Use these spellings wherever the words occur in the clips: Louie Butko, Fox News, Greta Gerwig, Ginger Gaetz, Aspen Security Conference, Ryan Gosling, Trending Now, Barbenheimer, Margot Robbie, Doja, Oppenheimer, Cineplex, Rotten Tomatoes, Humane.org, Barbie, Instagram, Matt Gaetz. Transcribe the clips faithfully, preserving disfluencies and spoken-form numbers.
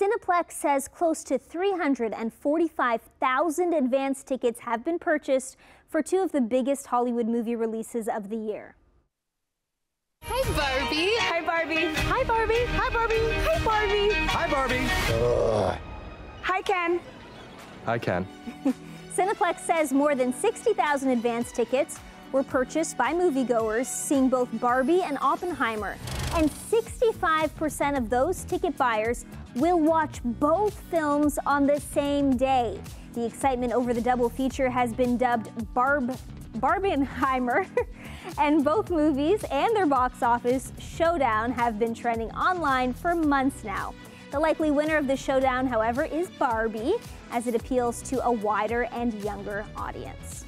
Cineplex says close to three hundred forty-five thousand advance tickets have been purchased for two of the biggest Hollywood movie releases of the year. Hi, Barbie. Hi, Barbie. Hi, Barbie. Hi, Barbie. Hi, Barbie. Hi, Barbie. Ugh. Hi, Ken. Hi, Ken. Cineplex says more than sixty thousand advance tickets were purchased by moviegoers seeing both Barbie and Oppenheimer. And sixty-five percent of those ticket buyers will watch both films on the same day. The excitement over the double feature has been dubbed Barb Barbenheimer, and both movies and their box office showdown have been trending online for months now. The likely winner of the showdown, however, is Barbie, as it appeals to a wider and younger audience.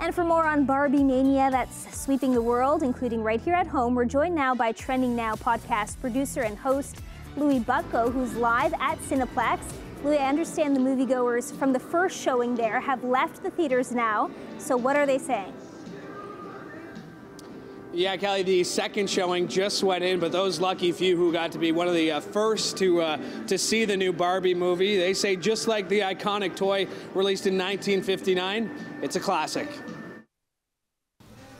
And for more on Barbie mania that's sweeping the world, including right here at home, we're joined now by Trending Now podcast producer and host Louie Butko, who's live at Cineplex. Louie, I understand the moviegoers from the first showing there have left the theaters now, so what are they saying? Yeah, Kelly, the second showing just went in, but those lucky few who got to be one of the uh, first to uh, to see the new Barbie movie, they say just like the iconic toy released in nineteen fifty-nine, it's a classic.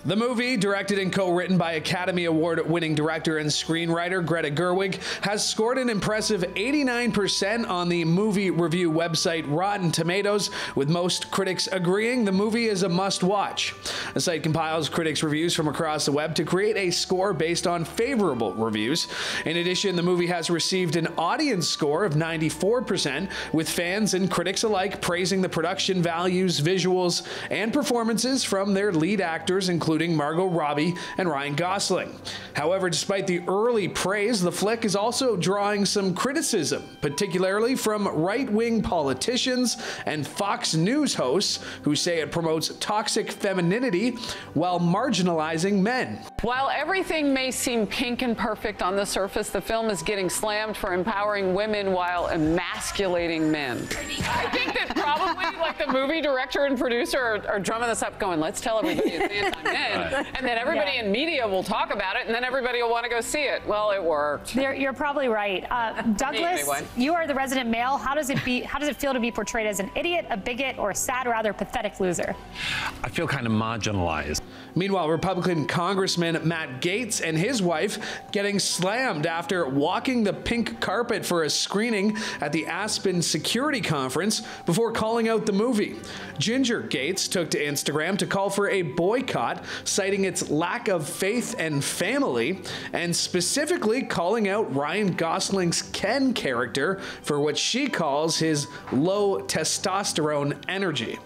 The movie, directed and co-written by Academy Award-winning director and screenwriter Greta Gerwig, has scored an impressive eighty-nine percent on the movie review website Rotten Tomatoes, with most critics agreeing the movie is a must-watch. The site compiles critics' reviews from across the web to create a score based on favorable reviews. In addition, the movie has received an audience score of ninety-four percent, with fans and critics alike praising the production values, visuals, and performances from their lead actors, including including Margot Robbie and Ryan Gosling. However, despite the early praise, the flick is also drawing some criticism, particularly from right-wing politicians and Fox News hosts who say it promotes toxic femininity while marginalizing men. While everything may seem pink and perfect on the surface, the film is getting slammed for empowering women while emasculating men. I think that probably like the movie director and producer are, are drumming this up going, let's tell everybody it's anti-men. Right. And then everybody yeah. in media will talk about it, and then everybody will want to go see it. Well, it worked. You're, you're probably right. Uh, Douglas, anyway. You are the resident male. How does it be? How does it feel to be portrayed as an idiot, a bigot, or a sad, rather pathetic loser? I feel kind of marginalized. Meanwhile, Republican Congressman Matt Gaetz and his wife getting slammed after walking the pink carpet for a screening at the Aspen Security Conference before calling out the movie. Ginger Gaetz took to Instagram to call for a boycott, citing its lack of faith and family, and specifically calling out Ryan Gosling's Ken character for what she calls his low testosterone energy.